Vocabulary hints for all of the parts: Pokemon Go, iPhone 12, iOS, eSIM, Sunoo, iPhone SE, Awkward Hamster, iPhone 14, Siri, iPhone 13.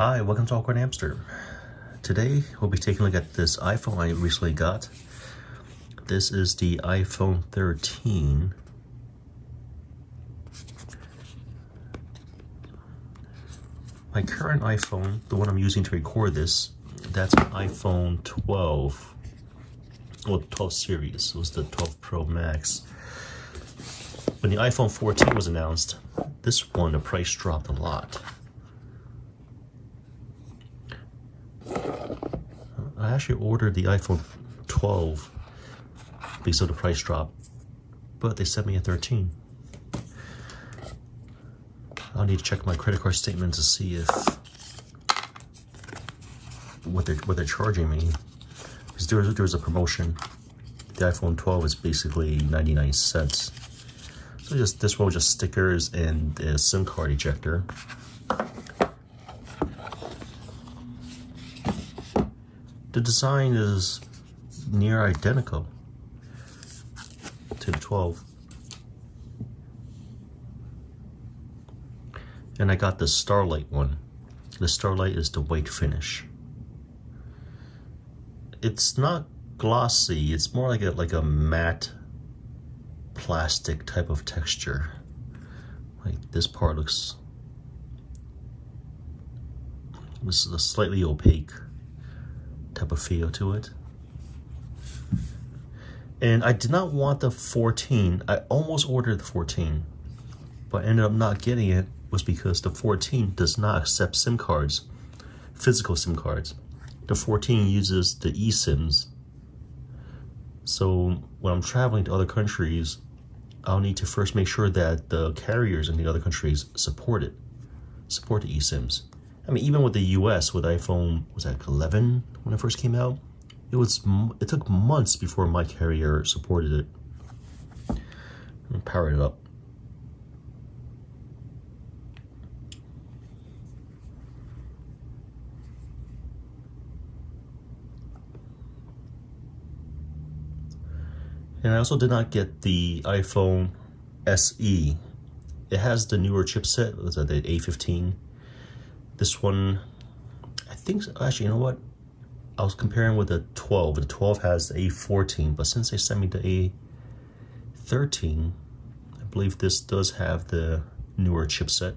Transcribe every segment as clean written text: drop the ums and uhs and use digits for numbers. Hi, welcome to Awkward Hamster. Today we'll be taking a look at this iPhone I recently got. This is the iPhone 13. My current iPhone, the one I'm using to record this, that's an iPhone 12. Well, 12 series, it was the 12 Pro Max. When the iPhone 14 was announced, this one, the price dropped a lot. I actually ordered the iPhone 12 because of the price drop, but they sent me a 13. I'll need to check my credit card statement to see if what they're charging me, because there was a promotion. The iPhone 12 is basically 99¢, so just this one was just stickers and a SIM card ejector. The design is near identical to the 12. And I got the Starlight one. The Starlight is the white finish. It's not glossy, it's more like a matte plastic type of texture. Like this part looks, this is a slightly opaque type of feel to it. And I did not want the 14. I almost ordered the 14, but I ended up not getting it, was because the 14 does not accept SIM cards, physical SIM cards. The 14 uses the eSIMs. So when I'm traveling to other countries, I'll need to first make sure that the carriers in the other countries support the eSIMs. I mean, even with the US, with iPhone, was that 11 when it first came out? It took months before my carrier supported it. Let me power it up. And I also did not get the iPhone SE. It has the newer chipset, was that the A15? This one, I think, actually, you know what? I was comparing with the 12. The 12 has the A14, but since they sent me the A13, I believe this does have the newer chipset.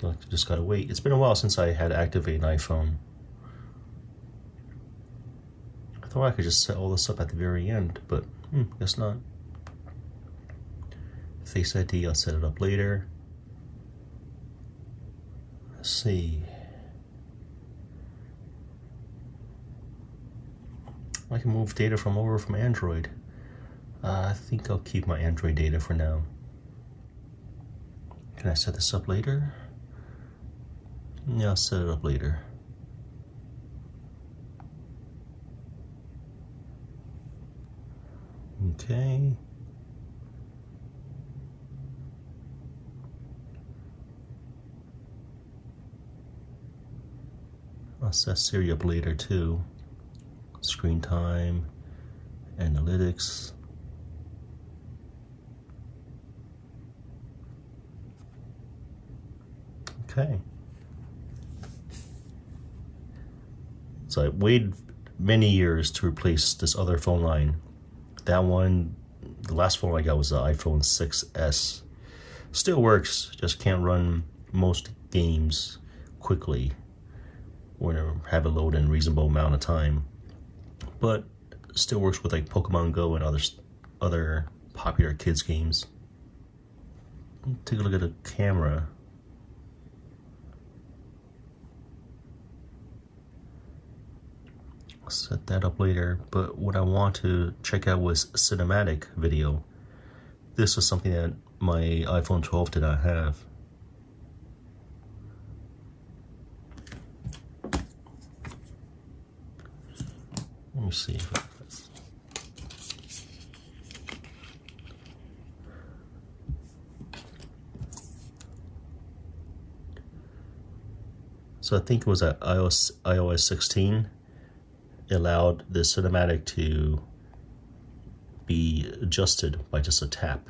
So I just gotta wait. It's been a while since I had activated an iPhone. I thought I could just set all this up at the very end, but guess not. Face ID, I'll set it up later. Let's see. I can move data from Android. I think I'll keep my Android data for now. Can I set this up later? Yeah, I'll set it up later. Okay. I'll set Siri up later too. Screen time, analytics. Okay. So I waited many years to replace this other phone line. That one, the last phone I got was the iPhone 6S. Still works, just can't run most games quickly or have it load in a reasonable amount of time. But still works with like Pokemon Go and other popular kids games. Take a look at the camera. Set that up later, but what I want to check out was cinematic video. This was something that my iPhone 12 did not have. Let me see if I have this. So I think it was at iOS 16 allowed the cinematic to be adjusted by just a tap.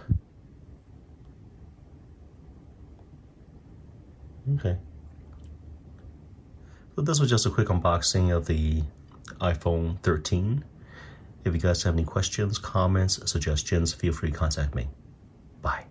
Okay. So this was just a quick unboxing of the iPhone 13. If you guys have any questions, comments, suggestions, feel free to contact me. Bye.